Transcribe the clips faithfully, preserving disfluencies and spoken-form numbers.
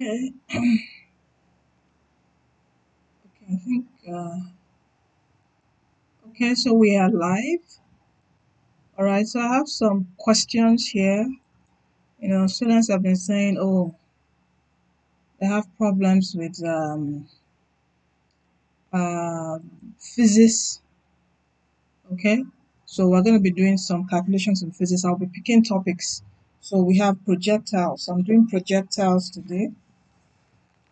Okay. Okay, I think, uh, okay, so we are live. All right, so I have some questions here. You know, students have been saying, oh, they have problems with um, uh, physics. Okay, so we're going to be doing some calculations in physics. I'll be picking topics. So we have projectiles. I'm doing projectiles today.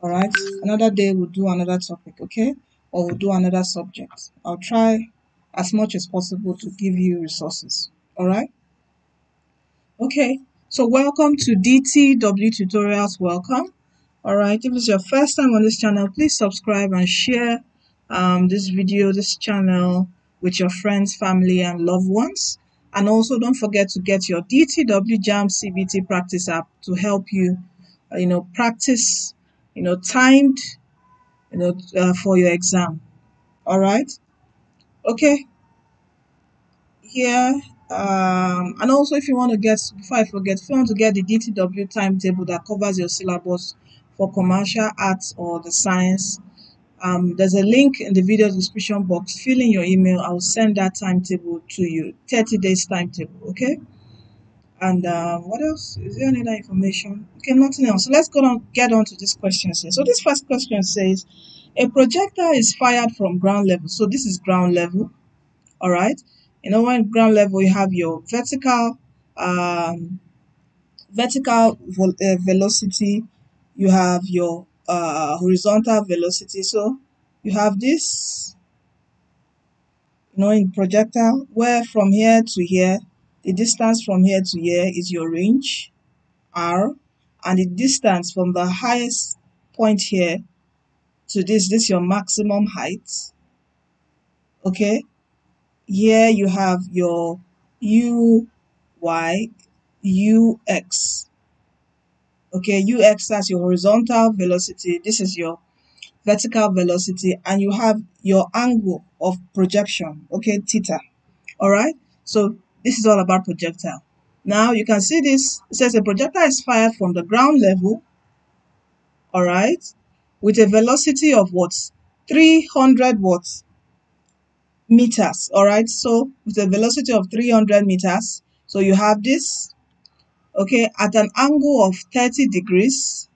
All right, another day we'll do another topic, okay? Or we'll do another subject. I'll try as much as possible to give you resources, all right? Okay, so welcome to D T W Tutorials, welcome. All right, if it's your first time on this channel, please subscribe and share um, this video, this channel with your friends, family, and loved ones. And also don't forget to get your D T W Jam C B T Practice app to help you, you know, practice you know, timed, you know, uh, for your exam. All right. Okay. Here. Um, and also if you want to get, before I forget, if you want to get the D T W timetable that covers your syllabus for commercial arts or the science, um, there's a link in the video description box. Fill in your email. I will send that timetable to you. thirty days timetable. Okay. And uh, what else? Is there any other information? Okay, nothing else. So let's go on, get on to these questions here. So this first question says, a projectile is fired from ground level. So this is ground level, all right? You know, when ground level, you have your vertical um, vertical vo uh, velocity. You have your uh, horizontal velocity. So you have this, you know, in projectile, where from here to here, the distance from here to here is your range, R, and the distance from the highest point here to this, this is your maximum height, okay? Here you have your U, Y, U, X, okay? U, X, that's your horizontal velocity, this is your vertical velocity, and you have your angle of projection, okay, theta, all right? So this is all about projectile. Now you can see this. It says a projectile is fired from the ground level, all right, with a velocity of what? three hundred what? Meters, all right? So with a velocity of three hundred meters. So you have this, okay, at an angle of thirty degrees,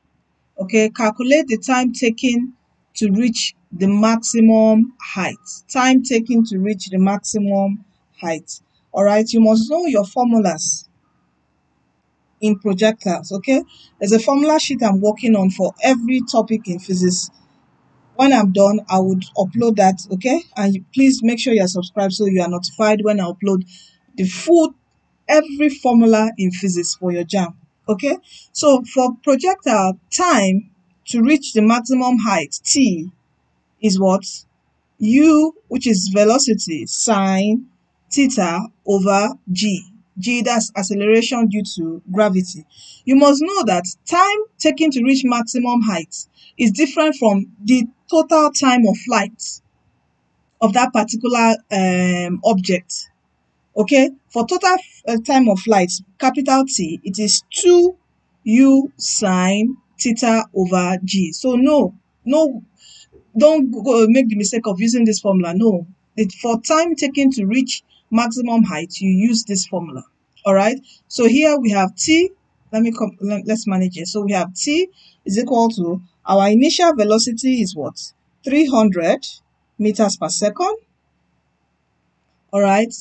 okay? Calculate the time taken to reach the maximum height. Time taken to reach the maximum height. All right, you must know your formulas in projectiles, okay? There's a formula sheet I'm working on for every topic in physics. When I'm done, I would upload that, okay? And please make sure you're subscribed so you are notified when I upload the full, every formula in physics for your JAMB, okay? So for projectile, time to reach the maximum height, T, is what? U, which is velocity, sine theta over g. G, that's acceleration due to gravity. You must know that time taken to reach maximum height is different from the total time of flight of that particular um, object. Okay, for total uh, time of flight, capital T, it is two u sine theta over g. So no, no, don't go make the mistake of using this formula. No, it, for time taken to reach maximum height, you use this formula, all right? So here we have T, let me come, let's manage it. So we have T is equal to, our initial velocity is what? three hundred meters per second, all right?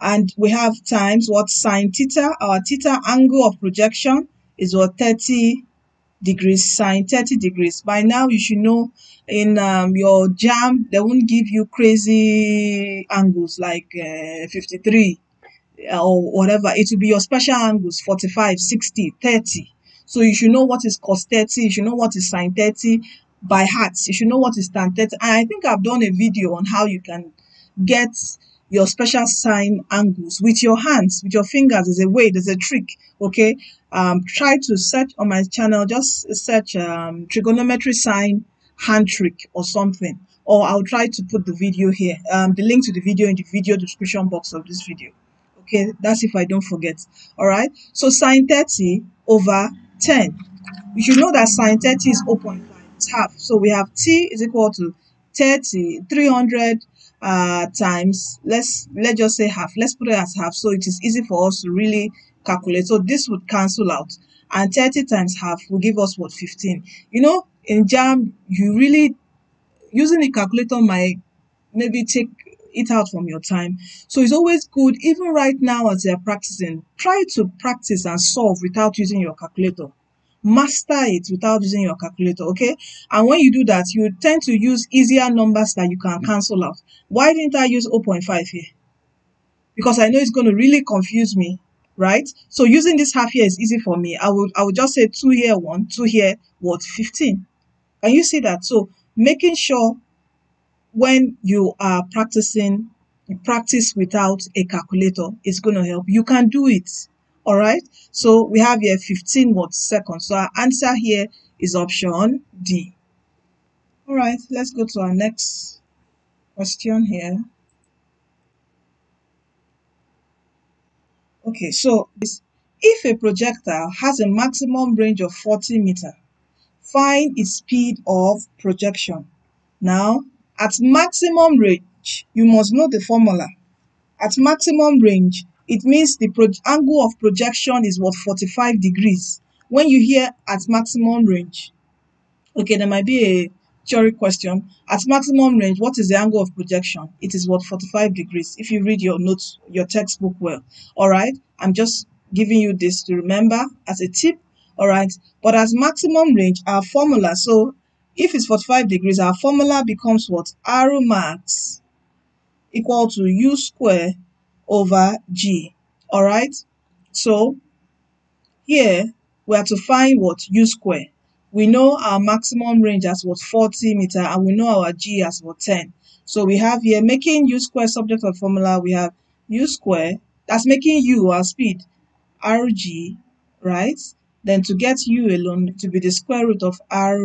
And we have times what? Sine theta. Our theta angle of projection is what? thirty degrees, sine thirty degrees. By now you should know in um, your JAMB, they won't give you crazy angles like uh, fifty-three or whatever. It will be your special angles, forty-five, sixty, thirty. So you should know what is cos thirty, you should know what is sine thirty by heart, you should know what is tan thirty. And I think I've done a video on how you can get your special sine angles with your hands, with your fingers. There's a way, there's a trick, okay? Um, try to search on my channel, just search um, trigonometry sine hand trick or something, or I'll try to put the video here, um, the link to the video in the video description box of this video. Okay, that's if I don't forget. All right, so sine thirty over ten. you should know that sine thirty is zero point five, it's half. So we have t is equal to thirty, three hundred uh, times, let's, let's just say half. Let's put it as half so it is easy for us to really calculate. So this would cancel out. And thirty times half will give us, what, fifteen. You know, in JAMB, you really, using the calculator might maybe take it out from your time. So it's always good, even right now as you're practicing, try to practice and solve without using your calculator. Master it without using your calculator, okay? And when you do that, you tend to use easier numbers that you can cancel out. Why didn't I use zero point five here? Because I know it's going to really confuse me, right? So using this half here is easy for me. I would I would just say two here, one, two here, what, fifteen. Can you see that? So making sure when you are practicing, you practice without a calculator is going to help. You can do it. All right. So we have here fifteen what seconds. So our answer here is option D. All right. Let's go to our next question here. Okay. So if a projectile has a maximum range of forty meters, find its speed of projection. Now, at maximum range, you must know the formula. At maximum range, it means the pro angle of projection is what, forty-five degrees. When you hear at maximum range, okay, there might be a theory question. At maximum range, what is the angle of projection? It is what, forty-five degrees. If you read your notes, your textbook well, all right. I'm just giving you this to remember as a tip, all right. But as maximum range, our formula. So if it's forty-five degrees, our formula becomes what? R max equal to u square over g. All right. So here we are to find what? U square. We know our maximum range as what? forty meter, and we know our g as what? ten. So we have here, making u square subject of formula, we have u square. That's making u our speed, rg, right? Then to get u alone, to be the square root of r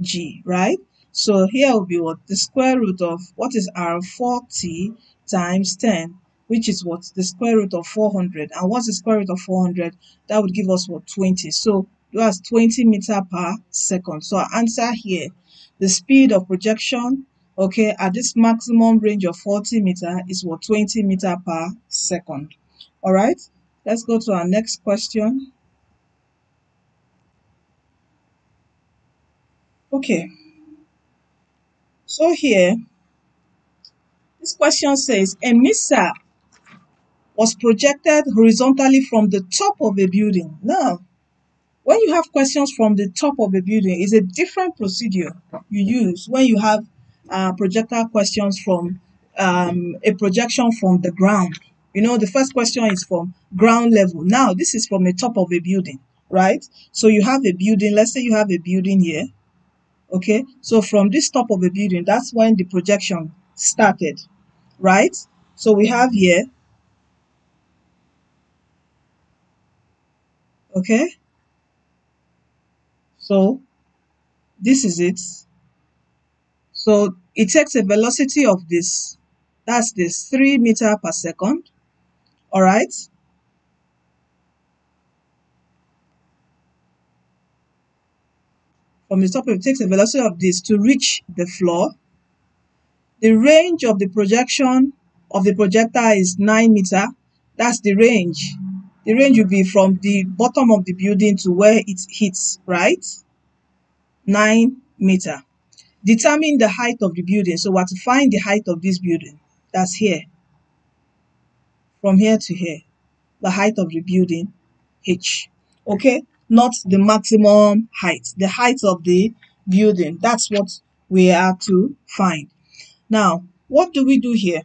g, right? So here will be what? The square root of, what is r? forty times ten, which is what? The square root of four hundred. And what's the square root of four hundred? That would give us what? twenty. So that's twenty meters per second. So our answer here, the speed of projection, okay, at this maximum range of forty meters is what? twenty meters per second. All right, let's go to our next question. Okay, so here, this question says, a missile was projected horizontally from the top of a building. Now, when you have questions from the top of a building, it's a different procedure you use when you have uh, projectile questions from um, a projection from the ground. You know, the first question is from ground level. Now, this is from the top of a building, right? So you have a building, let's say you have a building here. Okay, so from this top of the building, that's when the projection started, right? So we have here, okay, so this is it. So it takes a velocity of this, that's this, three meters per second, all right? From the top, it takes a velocity of this to reach the floor. The range of the projection of the projectile is nine meters. That's the range. The range will be from the bottom of the building to where it hits, right? nine meters. Determine the height of the building. So we have to find the height of this building. That's here. From here to here. The height of the building, H. Okay? Not the maximum height, the height of the building. That's what we are to find. Now, what do we do here?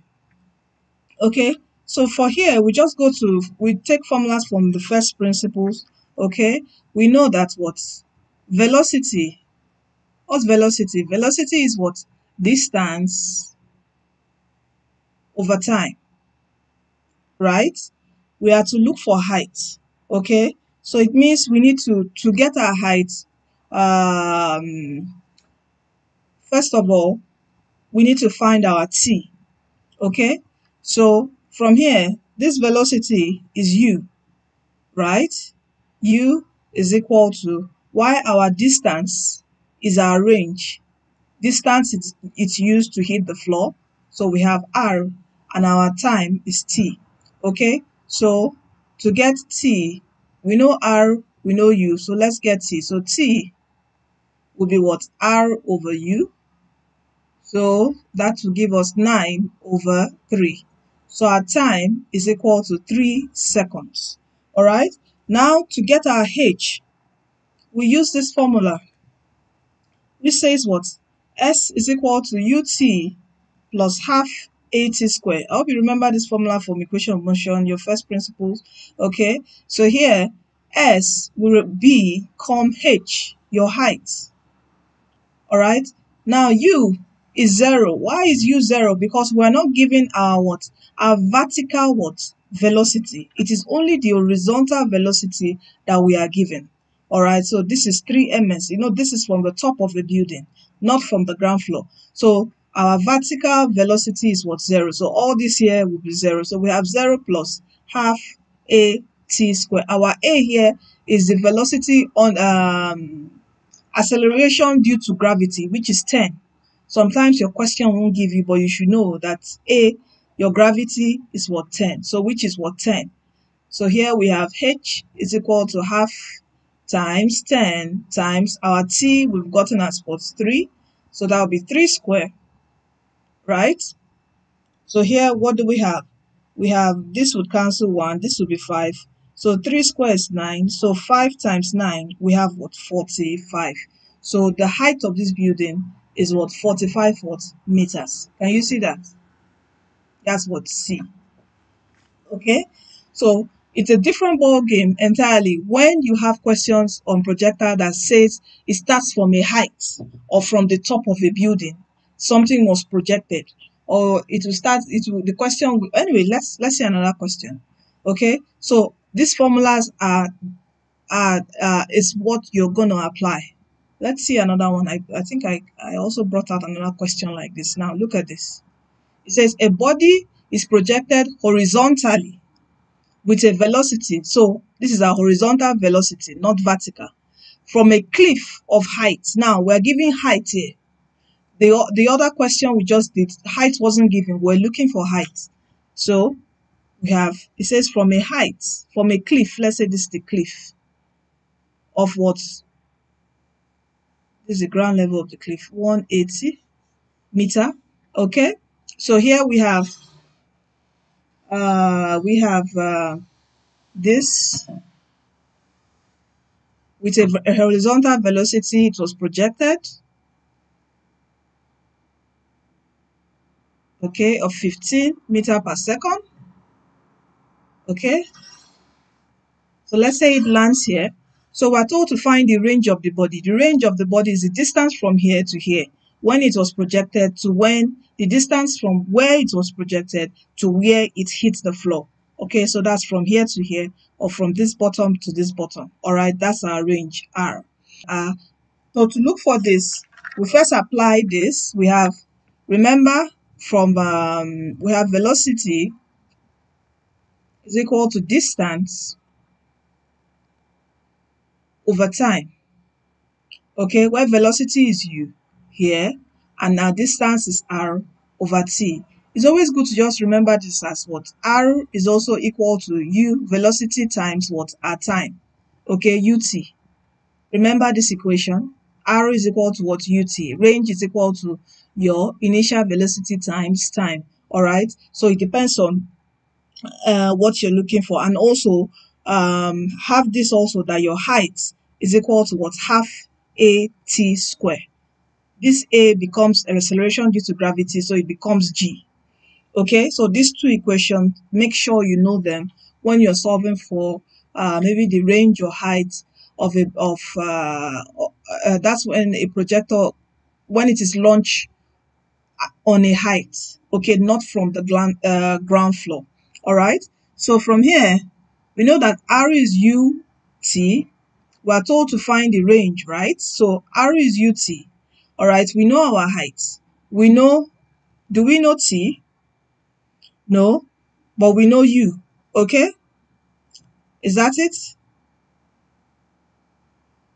Okay, so for here, we just go to, we take formulas from the first principles, okay? We know that what? Velocity. What's velocity? Velocity is what? Distance over time, right? We are to look for height, okay? So it means we need to, to get our height, um, first of all, we need to find our t, okay? So from here, this velocity is u, right? U is equal to While our distance is our range. Distance is it's used to hit the floor. So we have R, and our time is T. Okay, so to get T, we know R, we know U. So let's get T. So T will be what? R over U. So that will give us nine over three. So our time is equal to three seconds. All right. Now to get our H, we use this formula, which says what? S is equal to U T plus half at squared. I hope you remember this formula from equation of motion, your first principles. Okay. So here, S will be become H, your height. All right. Now U is zero. Why is U zero? Because we're not giving our what? Our vertical what? Velocity. It is only the horizontal velocity that we are given. All right. So this is three meters. You know, this is from the top of the building, not from the ground floor. So our vertical velocity is what? Zero. So all this here will be zero. So we have zero plus half a t squared. Our a here is the velocity on um, acceleration due to gravity, which is ten. Sometimes your question won't give you, but you should know that A, your gravity is what? ten. So which is what? ten. So here we have H is equal to half times ten times our T we've gotten as what? three. So that will be three squared, right? So here, what do we have? We have this would cancel one. This would be five. So three squared is nine. So five times nine, we have what? forty-five. So the height of this building is what? forty-five what? Meters. Can you see that? That's what C. Okay, so it's a different ball game entirely when you have questions on projectile that says it starts from a height or from the top of a building. Something was projected, or it will start. It will the question anyway. Let's let's see another question. Okay, so these formulas are are uh, is what you're gonna apply. Let's see another one. I, I think I, I also brought out another question like this. Now, look at this. It says a body is projected horizontally with a velocity. So this is our horizontal velocity, not vertical. From a cliff of height. Now, we're giving height here. The, the other question we just did, height wasn't given. We're looking for height. So we have, it says from a height, from a cliff. Let's say this is the cliff of what? This is the ground level of the cliff, one hundred eighty meter. Okay, so here we have uh we have uh, this with a, a horizontal velocity. It was projected, okay, of fifteen meter per second. Okay, so let's say it lands here. So we're told to find the range of the body. The range of the body is the distance from here to here, when it was projected to when, the distance from where it was projected to where it hits the floor. Okay, so that's from here to here, or from this bottom to this bottom. All right, that's our range, R. Uh, so to look for this, we first apply this. We have, remember, from um, we have velocity is equal to distance over time. Okay, where velocity is U here, and our distance is R over T. It's always good to just remember this as what? R is also equal to U velocity times what? Our time. Okay, U T. Remember this equation. R is equal to what? U T. Range is equal to your initial velocity times time. All right, so it depends on uh, what you're looking for, and also um have this also that your height is equal to what? Half a t squared. This a becomes an acceleration due to gravity, so it becomes g. Okay, so these two equations, make sure you know them when you're solving for uh maybe the range or height of a of uh, uh that's when a projectile, when it is launched on a height. Okay, not from the ground uh, ground floor. All right, so from here we know that R is U T. We are told to find the range, right? So R is U T. All right, we know our height. We know, do we know T? No, but we know U. Okay? Is that it?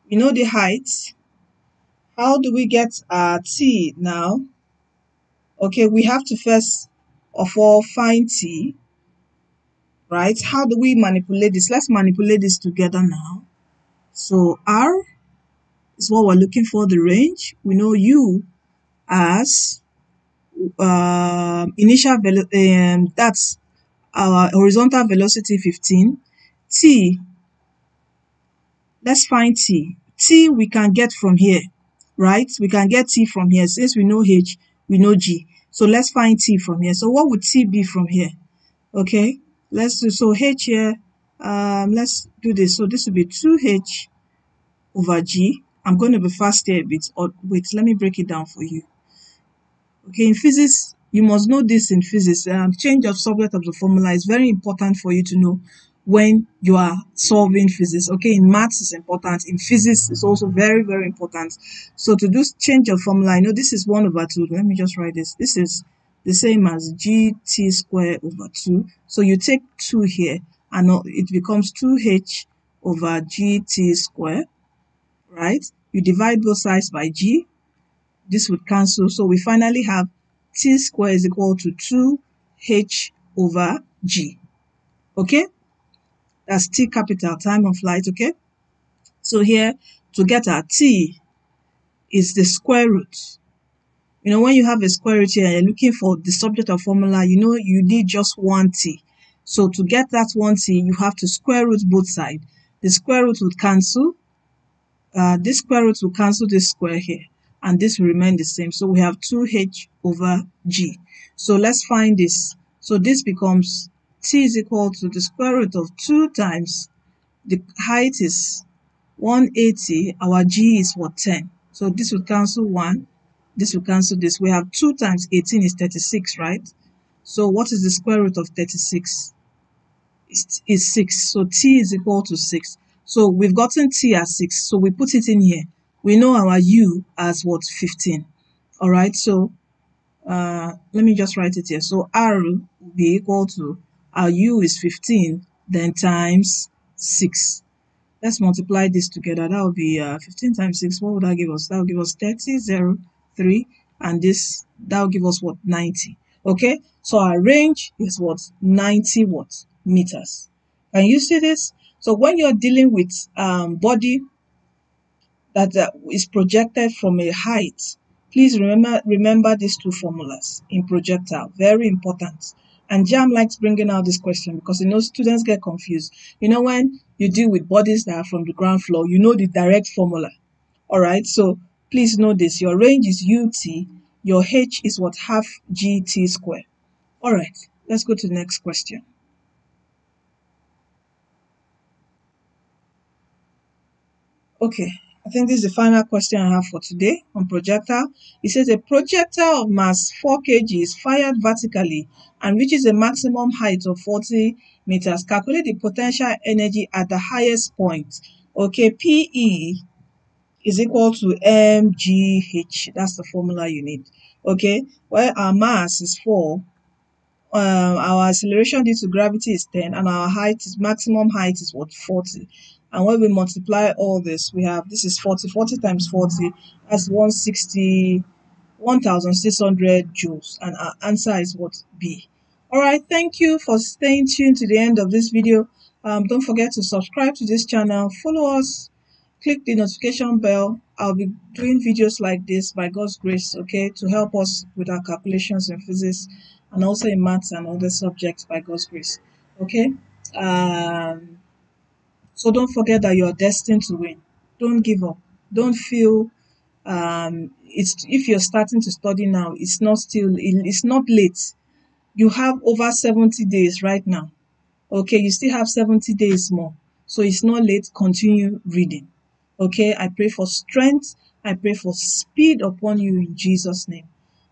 We know the height. How do we get our t now? Okay, we have to first of all find t, right? How do we manipulate this? Let's manipulate this together now. So r is what we're looking for, the range. We know u as uh, initial velocity, um, that's our horizontal velocity fifteen. T, let's find t. T we can get from here. Right? We can get t from here. Since we know h, we know g. So let's find t from here. So what would t be from here? Okay. Let's do, so h here, um, let's do this. So this will be two h over g. I'm going to be fast here a bit. Or, wait, let me break it down for you. Okay, in physics, you must know this in physics. Um, change of subject of the formula is very important for you to know when you are solving physics. Okay, in maths is important, in physics it's also very, very important. So to do change of formula, I know this is one over two. Let me just write this. This is the same as gt squared over two. So you take two here and it becomes two h over gt squared, right? You divide both sides by g. This would cancel. So we finally have t squared is equal to two h over g. Okay? That's t capital, time of flight, okay? So here, to get our t is the square root. You know, when you have a square root here and you're looking for the subject of formula, you know you need just one t. So to get that one t, you have to square root both sides. The square root would cancel. Uh, this square root will cancel this square here. And this will remain the same. So we have two h over g. So let's find this. So this becomes t is equal to the square root of two times, the height is one eighty, our g is what, ten. So this will cancel one, this will cancel this. We have two times eighteen is thirty-six, right? So what is the square root of thirty-six? It's, it's six. So t is equal to six. So we've gotten t as six. So we put it in here. We know our u as what, fifteen. All right, so uh, let me just write it here. So r will be equal to, our u is fifteen, then times six. Let's multiply this together. That will be uh, fifteen times six. What would that give us? That will give us thirty, zero, three. And this, that will give us what? ninety. Okay? So our range is what? ninety what? Meters. Can you see this? So when you're dealing with um, body that uh, is projected from a height, please remember, remember these two formulas in projectile. Very important. And JAMB likes bringing out this question because, you know, students get confused. You know, when you deal with bodies that are from the ground floor, you know the direct formula. All right. So please know this. Your range is U T. Your H is what? Half G T squared. All right. Let's go to the next question. Okay. I think this is the final question I have for today on projectile. It says a projectile of mass four kilograms is fired vertically and reaches a maximum height of forty meters. Calculate the potential energy at the highest point. Okay, P E is equal to M G H. That's the formula you need. Okay, well, our mass is four. Um, our acceleration due to gravity is ten. And our height is, maximum height is what, forty. And when we multiply all this, we have, this is forty, forty times forty, that's one hundred sixty, one thousand six hundred joules. And our answer is what, B. All right, thank you for staying tuned to the end of this video. Um, don't forget to subscribe to this channel, follow us, click the notification bell. I'll be doing videos like this by God's grace, okay, to help us with our calculations in physics and also in maths and other subjects by God's grace, okay? Um... So don't forget that you are destined to win. Don't give up. Don't feel um, it's, if you're starting to study now, it's not still, it's not late. You have over seventy days right now. Okay, you still have seventy days more. So it's not late. Continue reading. Okay, I pray for strength. I pray for speed upon you in Jesus' name.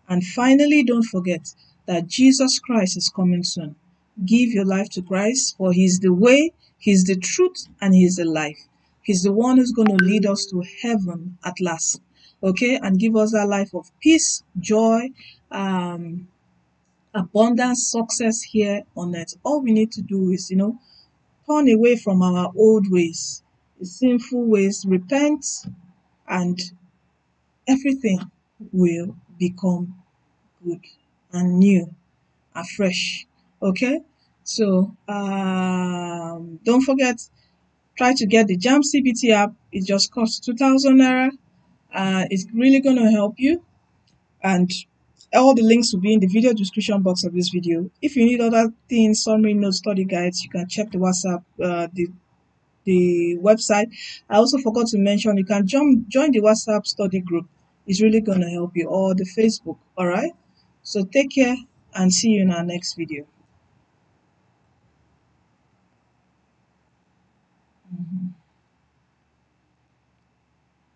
And finally, don't forget that Jesus Christ is coming soon. Give your life to Christ, for He is the way, He's the truth, and He's the life. He's the one who's going to lead us to heaven at last, okay? And give us a life of peace, joy, um, abundance, success here on earth. All we need to do is, you know, turn away from our old ways. sinful ways, repent, and everything will become good and new, afresh. Okay, so um, don't forget, try to get the Jam C B T app. It just costs two thousand naira. Uh, it's really going to help you. And all the links will be in the video description box of this video. If you need other things, summary notes, study guides, you can check the WhatsApp, uh, the the website. I also forgot to mention, you can join join the WhatsApp study group. It's really going to help you, or the Facebook. All right. So take care and see you in our next video.